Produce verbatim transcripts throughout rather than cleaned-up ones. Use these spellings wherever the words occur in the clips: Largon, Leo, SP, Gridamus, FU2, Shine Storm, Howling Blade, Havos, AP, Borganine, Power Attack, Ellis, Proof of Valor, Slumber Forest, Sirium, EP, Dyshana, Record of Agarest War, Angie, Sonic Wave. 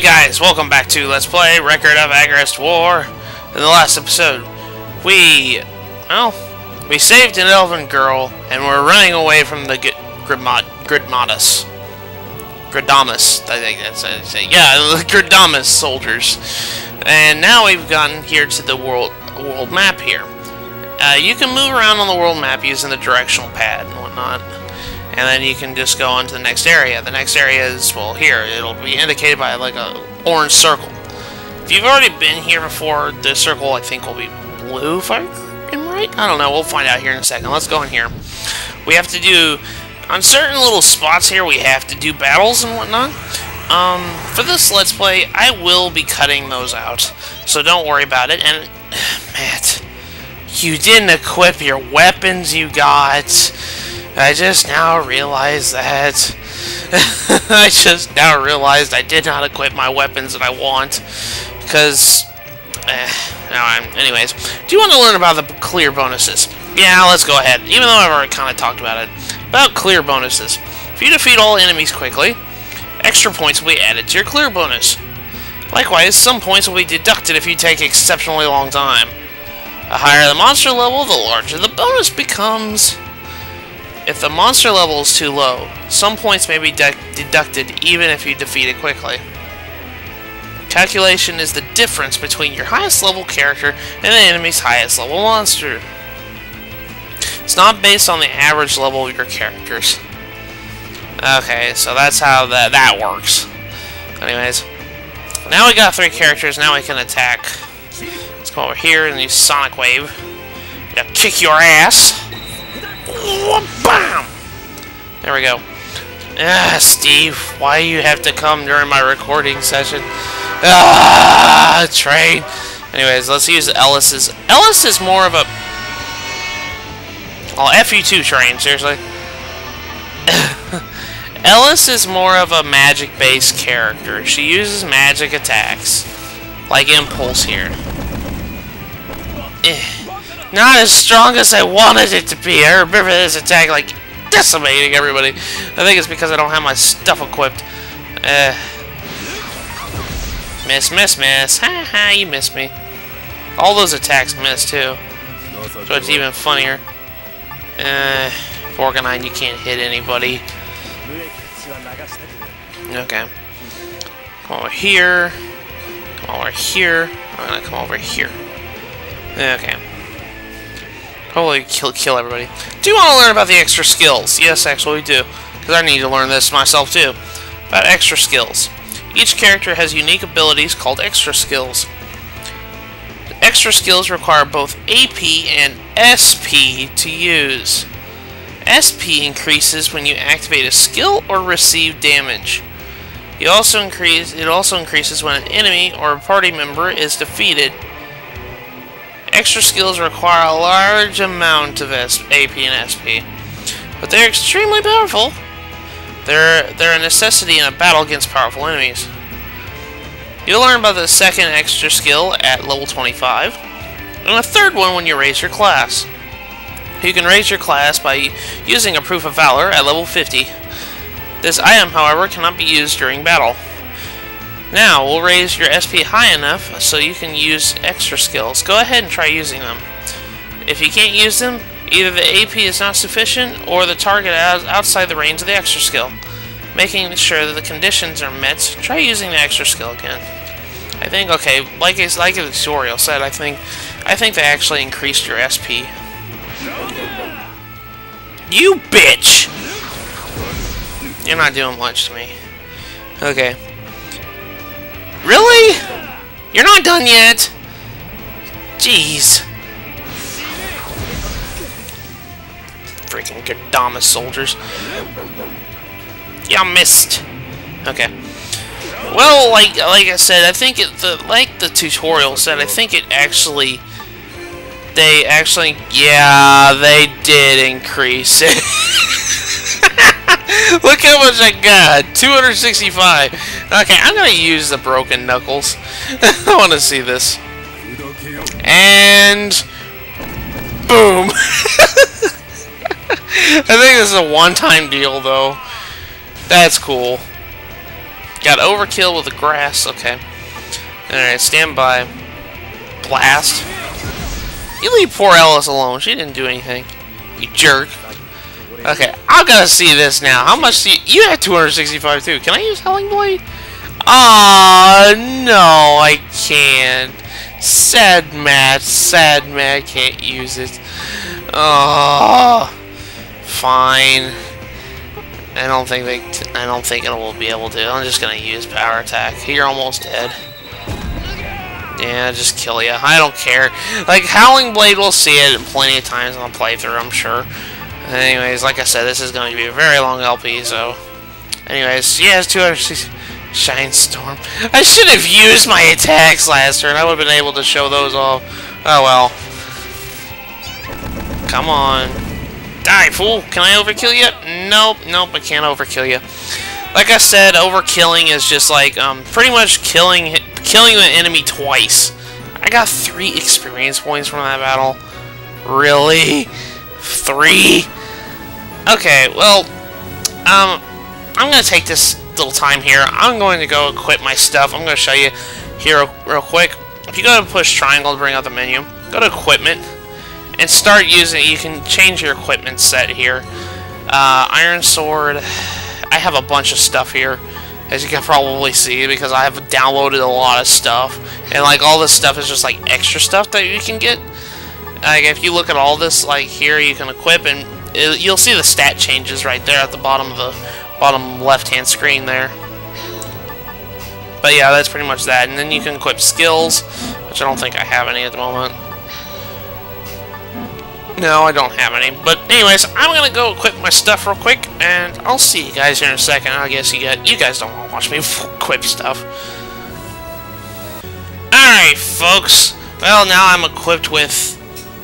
Hey guys, welcome back to Let's Play Record of Agarest War. In the last episode, we, well, we saved an elven girl, and we're running away from the Gridmod, Gridmodus, Gridamus, I think that's how they say, yeah, the Gridamus soldiers. And now we've gotten here to the world, world map here. Uh, you can move around on the world map using the directional pad and whatnot. And then you can just go on to the next area. The next area is, well, here. It'll be indicated by, like, a orange circle. If you've already been here before, the circle, I think, will be blue, if I'm right? I don't know. We'll find out here in a second. Let's go in here. We have to do... On certain little spots here, we have to do battles and whatnot. Um, for this Let's Play, I will be cutting those out. So don't worry about it. And, Matt, you didn't equip your weapons you got... I just now realized that. I just now realized I did not equip my weapons that I want. Because... Eh, no, I'm, anyways, do you want to learn about the clear bonuses? Yeah, let's go ahead. Even though I've already kind of talked about it. About clear bonuses. If you defeat all enemies quickly, extra points will be added to your clear bonus. Likewise, some points will be deducted if you take an exceptionally long time. The higher the monster level, the larger the bonus becomes. If the monster level is too low, some points may be de deducted even if you defeat it quickly. Calculation is the difference between your highest level character and the enemy's highest level monster. It's not based on the average level of your characters. Okay, so that's how that, that works. Anyways, now we got three characters, now we can attack. Let's go over here and use Sonic Wave. Now kick your ass! Bam! There we go. Ah, Steve, why you have to come during my recording session? Ah, train. Anyways, let's use Ellis's. Ellis is more of a. Oh, F U two train, seriously. Ellis is more of a magic-based character. She uses magic attacks, like Impulse here. Eh. Not as strong as I wanted it to be. I remember this attack like decimating everybody. I think it's because I don't have my stuff equipped. Uh, miss, miss, miss. Ha ha, you missed me. All those attacks miss too. So it's even funnier. Uh, Borganine, you can't hit anybody. Okay. Come over here. Come over here. I'm gonna come over here. Okay. Probably kill, kill everybody. Do you want to learn about the extra skills? Yes, actually we do. Because I need to learn this myself, too. About extra skills. Each character has unique abilities called extra skills. The extra skills require both A P and S P to use. S P increases when you activate a skill or receive damage. You also increase, it also increases when an enemy or a party member is defeated. Extra skills require a large amount of A P and S P, but they're extremely powerful. They're they're a necessity in a battle against powerful enemies. You'll learn about the second extra skill at level twenty-five, and a third one when you raise your class. You can raise your class by using a Proof of Valor at level fifty. This item, however, cannot be used during battle. Now, we'll raise your S P high enough so you can use extra skills. Go ahead and try using them. If you can't use them, either the A P is not sufficient or the target is outside the range of the extra skill. Making sure that the conditions are met, try using the extra skill again. I think, okay, like like the tutorial said, I think I think they actually increased your S P. You bitch! You're not doing much to me. Okay. Really? You're not done yet? Jeez. Freaking Gridamus soldiers. Yeah, missed. Okay. Well, like like I said, I think it the like the tutorial said, I think it actually they actually yeah, they did increase it. Look how much I got! two hundred sixty-five! Okay, I'm gonna use the broken knuckles. I wanna see this. And... boom! I think this is a one-time deal, though. That's cool. Got overkill with the grass. Okay. Alright, stand by. Blast. You leave poor Ellis alone. She didn't do anything. You jerk. Okay, I'm gonna see this now. How much do you... You have two hundred sixty-five too. Can I use Howling Blade? Ah, uh, no, I can't. Sad Matt. Sad Matt can't use it. Oh, fine. I don't think they... T I don't think it will be able to. I'm just gonna use Power Attack. You're almost dead. Yeah, just kill ya. I don't care. Like, Howling Blade, we'll see it plenty of times on the playthrough, I'm sure. Anyways, like I said, this is going to be a very long L P, so... Anyways, yeah, it's two hundred sixty... Shine Storm. I should have used my attacks last turn. I would have been able to show those off. Oh, well. Come on. Die, fool! Can I overkill you? Nope, nope, I can't overkill you. Like I said, overkilling is just like, um, pretty much killing... killing an enemy twice. I got three experience points from that battle. Really? Three? Okay, well, um, I'm gonna take this little time here. I'm going to go equip my stuff. I'm gonna show you here real quick. If you go to push triangle to bring up the menu, go to equipment and start using it. You can change your equipment set here. Uh, iron sword. I have a bunch of stuff here, as you can probably see, because I have downloaded a lot of stuff, and like all this stuff is just like extra stuff that you can get. Like if you look at all this, like here you can equip, and it, you'll see the stat changes right there at the bottom of the bottom left-hand screen there. But yeah, that's pretty much that. And then you can equip skills, which I don't think I have any at the moment. No, I don't have any. But anyways, I'm gonna go equip my stuff real quick, and I'll see you guys here in a second. I guess you got you guys don't want to watch me equip stuff. Alright, folks. Well, now I'm equipped with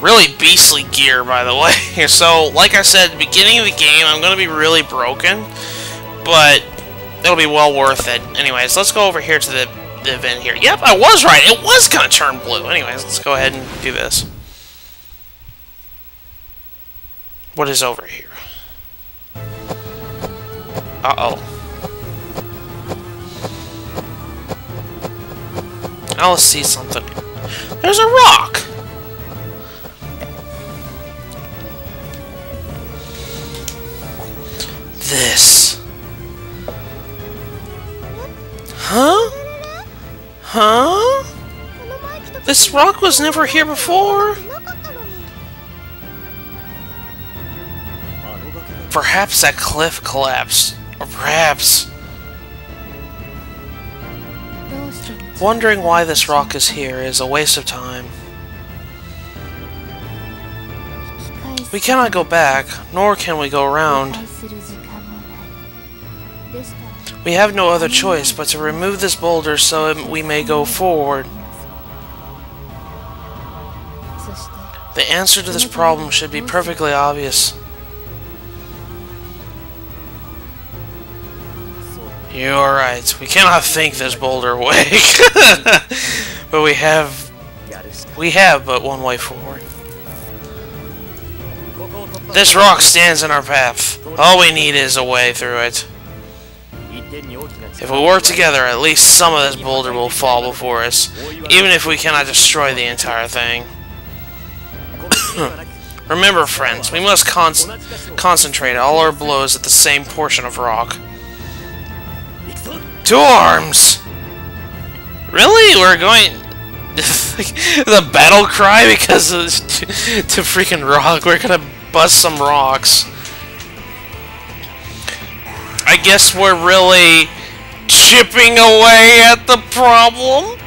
really beastly gear, by the way. So, like I said, at the beginning of the game, I'm gonna be really broken, but it'll be well worth it. Anyways, let's go over here to the, the event here. Yep, I was right. It was gonna turn blue. Anyways, let's go ahead and do this. What is over here? Uh-oh. I'll see something. There's a rock! This. Huh? Huh? This rock was never here before? Perhaps that cliff collapsed, or perhaps... Wondering why this rock is here is a waste of time. We cannot go back, nor can we go around. We have no other choice but to remove this boulder so we may go forward. The answer to this problem should be perfectly obvious. You're right. We cannot think this boulder away. But we have... We have but one way forward. This rock stands in our path. All we need is a way through it. If we work together, at least some of this boulder will fall before us, even if we cannot destroy the entire thing. Remember, friends, we must con concentrate all our blows at the same portion of rock. Two arms! Really? We're going... the battle cry because of to, to freaking rock. We're gonna bust some rocks. I guess we're really chipping away at the problem.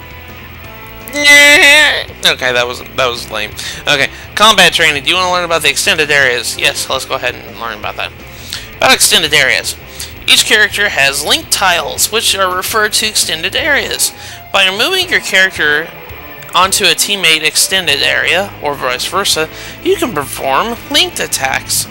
Okay, that was that was lame. Okay, combat training. Do you want to learn about the extended areas? Yes, let's go ahead and learn about that. About extended areas. Each character has link tiles, which are referred to extended areas. By removing your character onto a teammate extended area, or vice versa, you can perform linked attacks.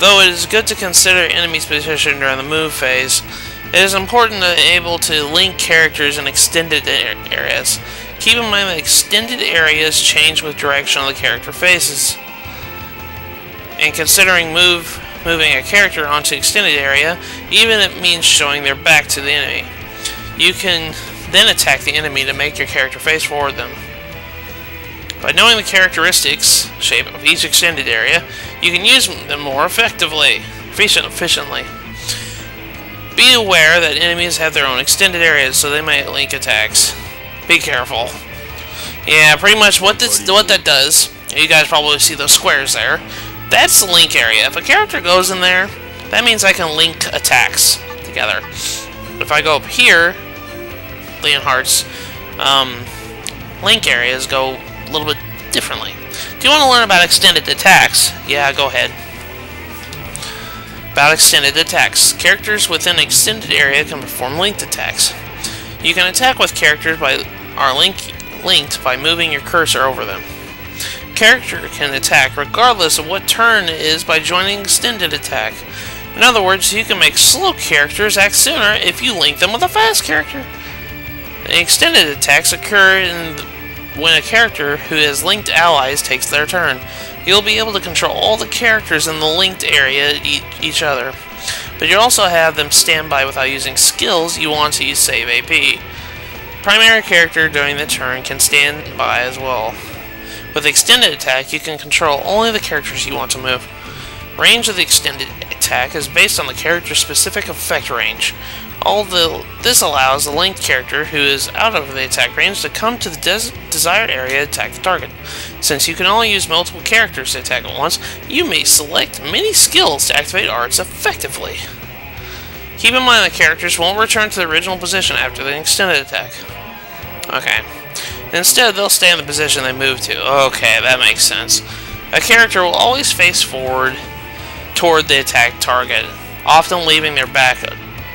Though it is good to consider enemies' position during the move phase, it is important to be able to link characters in extended areas. Keep in mind that extended areas change with direction of the character faces. And considering move... Moving a character onto extended area, even it means showing their back to the enemy. You can then attack the enemy to make your character face forward them. By knowing the characteristics shape of each extended area, you can use them more effectively, efficiently. Be aware that enemies have their own extended areas, so they might link attacks. Be careful. Yeah, pretty much what this, what that does, you guys probably see those squares there, that's the link area. If a character goes in there, that means I can link attacks together. If I go up here, Leonhardt's um, link areas go a little bit differently. Do you want to learn about extended attacks? Yeah, go ahead. About extended attacks. Characters within an extended area can perform linked attacks. You can attack with characters by are link, linked by moving your cursor over them. Character can attack regardless of what turn it is by joining extended attack. In other words, you can make slow characters act sooner if you link them with a fast character. The extended attacks occur in the when a character who has linked allies takes their turn. You'll be able to control all the characters in the linked area e each other, but you'll also have them stand by without using skills you want to use save A P. Primary character during the turn can stand by as well. With extended attack, you can control only the characters you want to move. Range of the extended attack is based on the character's specific effect range. All the, this allows the linked character who is out of the attack range to come to the des desired area to attack the target. Since you can only use multiple characters to attack at once, you may select many skills to activate arts effectively. Keep in mind that characters won't return to their original position after the extended attack. Okay. Instead, they'll stay in the position they moved to. Okay, that makes sense. A character will always face forward toward the attack target, often leaving their back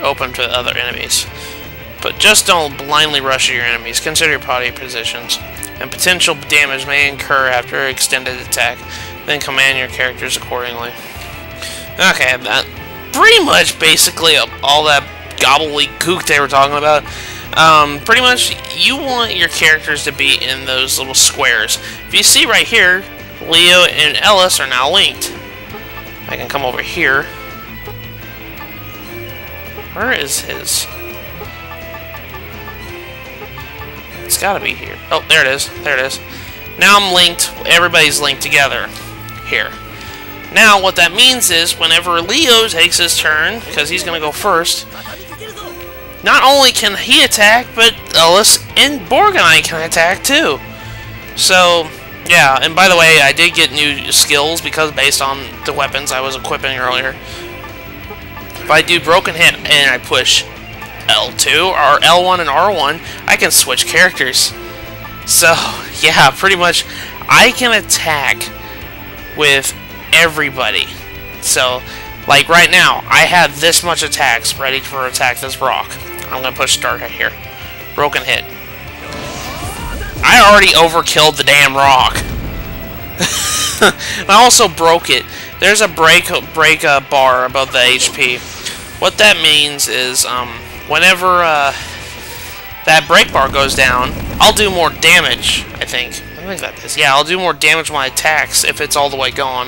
open to other enemies. But just don't blindly rush your enemies. Consider your body positions, and potential damage may incur after extended attack. Then command your characters accordingly. Okay, that pretty much basically all that gobbledygook they were talking about. Um, pretty much, you want your characters to be in those little squares. If you see right here, Leo and Ellis are now linked. I can come over here. Where is his? It's gotta be here. Oh, there it is. There it is. Now I'm linked. Everybody's linked together. Here. Now, what that means is, whenever Leo takes his turn, because he's gonna go first, not only can he attack, but Ellis and Borganine can attack too. So, yeah. And by the way, I did get new skills because based on the weapons I was equipping earlier. If I do broken hit and I push L two or L one and R one, I can switch characters. So yeah, pretty much I can attack with everybody. So like right now, I have this much attacks ready for attack this rock. I'm gonna push start right here. Broken hit. I already overkilled the damn rock. I also broke it. There's a break break uh, bar above the H P. What that means is, um, whenever uh, that break bar goes down, I'll do more damage. I think. I think that is. Yeah, I'll do more damage when I attacks if it's all the way gone.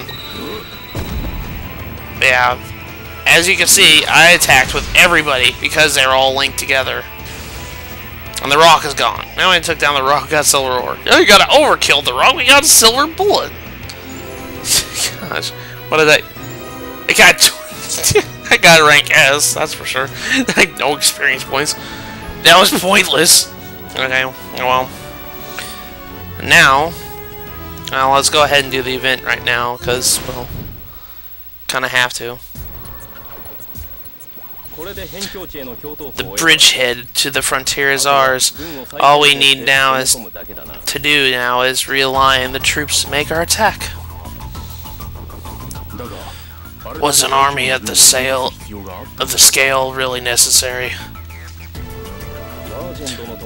Yeah. As you can see, I attacked with everybody because they're all linked together. And the rock is gone. Now I took down the rock. Got silver ore. Now you gotta overkill the rock. We got a silver bullet. Gosh. What did I... I got... I got rank S, that's for sure. Like, no experience points. That was pointless. Okay, well... Now... Now, let's go ahead and do the event right now, because, well... Kind of have to. The bridgehead to the frontier is ours. All we need now is... To do now is realign the troops to make our attack. Was an army at the sale of the scale really necessary?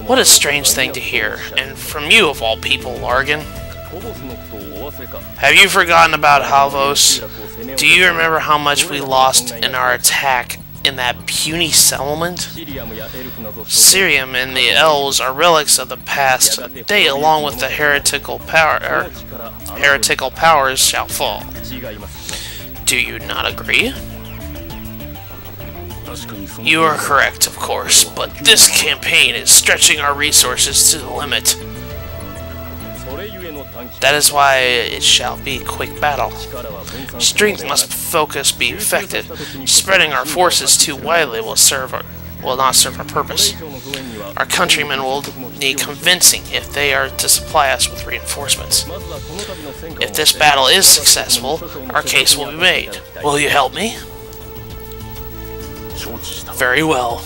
What a strange thing to hear, and from you of all people, Largon. Have you forgotten about Havos? Do you remember how much we lost in our attack in that puny settlement? Sirium and the elves are relics of the past. They, along with the heretical power, er, heretical powers, shall fall. Do you not agree? You are correct, of course, but this campaign is stretching our resources to the limit. That is why it shall be quick battle. Strength must focus be effective. Spreading our forces too widely will serve our, will not serve our purpose. Our countrymen will need convincing if they are to supply us with reinforcements. If this battle is successful, our case will be made. Will you help me? Very well.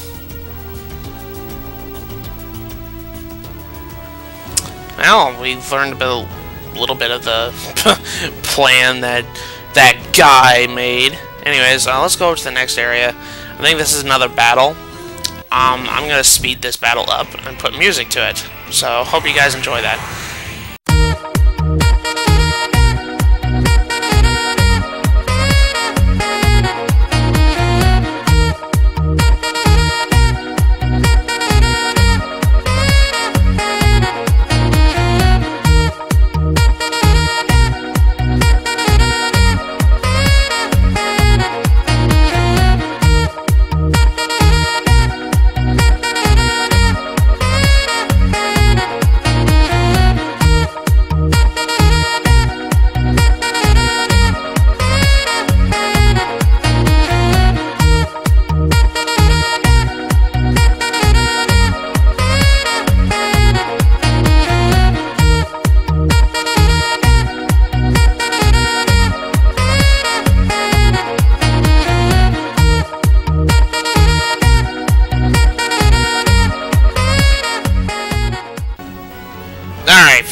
Well, we've learned about a little bit of the plan that that guy made. Anyways, uh, let's go to the next area. I think this is another battle. Um, I'm gonna speed this battle up and put music to it. So, hope you guys enjoy that.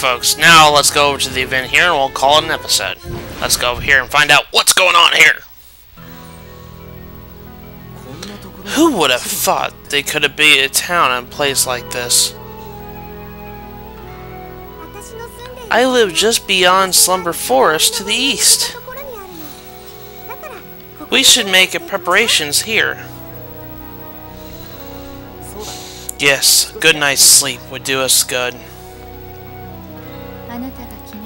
Folks, now let's go over to the event here and we'll call it an episode. Let's go over here and find out what's going on here. Who would have thought they could have been a town and a place like this? I live just beyond Slumber Forest to the east. We should make preparations here. Yes, a good night's sleep would do us good.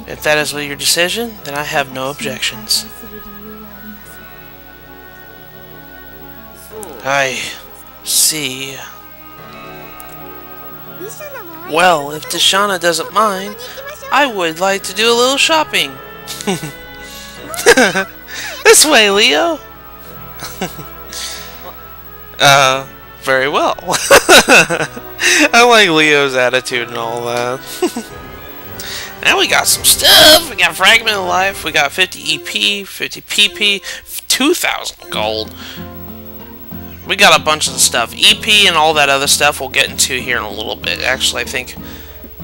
If that is your decision, then I have no objections. I see. Well, if Dyshana doesn't mind, I would like to do a little shopping. This way, Leo. uh, very well. I like Leo's attitude and all that. Now we got some stuff. We got Fragment of Life. We got fifty E P, fifty P P, two thousand gold. We got a bunch of stuff. E P and all that other stuff we'll get into here in a little bit. Actually, I think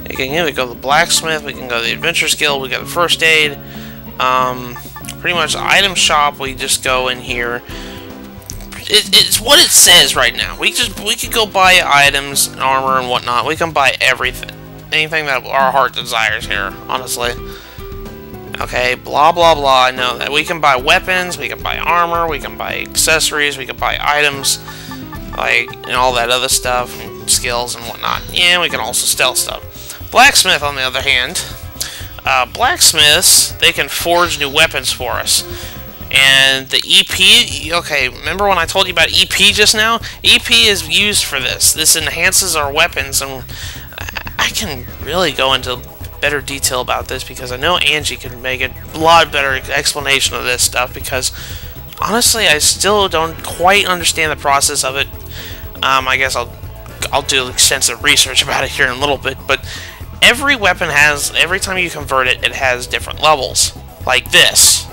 we can go to the Blacksmith. We can go to the Adventurer's Guild. We got the First Aid. Um, pretty much Item Shop. We just go in here. It, it's what it says right now. We just we could go buy items, and armor, and whatnot. We can buy everything. Anything that our heart desires here, honestly. Okay, blah, blah, blah. I know that we can buy weapons, we can buy armor, we can buy accessories, we can buy items, like, and all that other stuff, and skills and whatnot. Yeah, we can also steal stuff. Blacksmith, on the other hand, uh, blacksmiths, they can forge new weapons for us. And the E P, okay, remember when I told you about E P just now? E P is used for this. This enhances our weapons, and I can really go into better detail about this because I know Angie can make a lot better explanation of this stuff because honestly I still don't quite understand the process of it. Um, I guess I'll I'll do extensive research about it here in a little bit, but every weapon has, every time you convert it, it has different levels. Like this.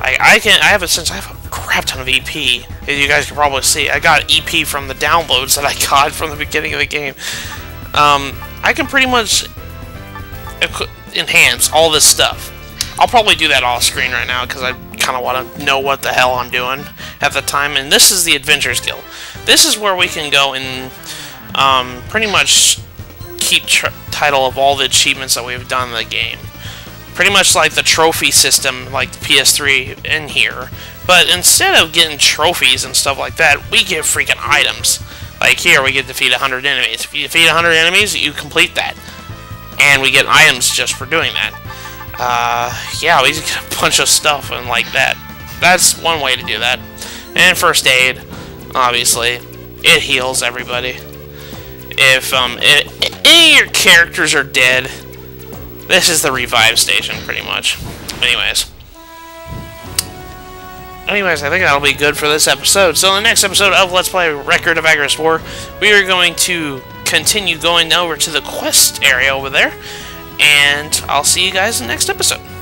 I, I can I have a since I have a crap ton of E P. As you guys can probably see, I got E P from the downloads that I got from the beginning of the game. Um, I can pretty much enhance all this stuff. I'll probably do that off screen right now because I kind of want to know what the hell I'm doing at the time. And this is the Adventurer's Guild. This is where we can go and um, pretty much keep tr title of all the achievements that we've done in the game. Pretty much like the trophy system, like the P S three in here. But instead of getting trophies and stuff like that, we get freaking items. Like here, we get to defeat one hundred enemies. If you defeat one hundred enemies, you complete that. And we get items just for doing that. Uh, yeah, we just get a bunch of stuff and like that. That's one way to do that. And First Aid. obviously, it heals everybody. If um, it, it, any of your characters are dead, this is the revive station, pretty much. Anyways. Anyways, I think that'll be good for this episode. So in the next episode of Let's Play Record of Agarest War, we are going to continue going over to the quest area over there, and I'll see you guys in the next episode.